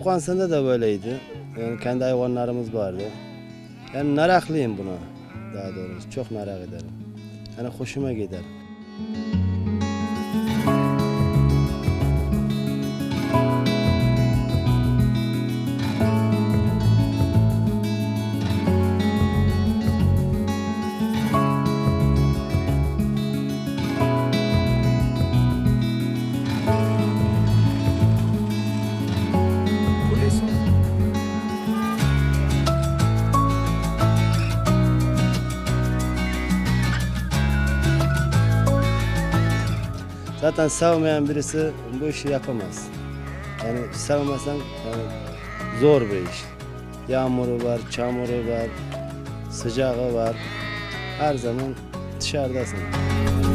Afganistan'da da böyleydi. Yani kendi hayvanlarımız vardı. Yani meraklıyım buna daha doğrusu. Çok merak ederim. Yani hoşuma gider. Zaten sevmeyen birisi bu işi yapamaz. Yani sevmesen yani zor bir iş. Yağmuru var, çamuru var, sıcağı var. Her zaman dışarıdasın.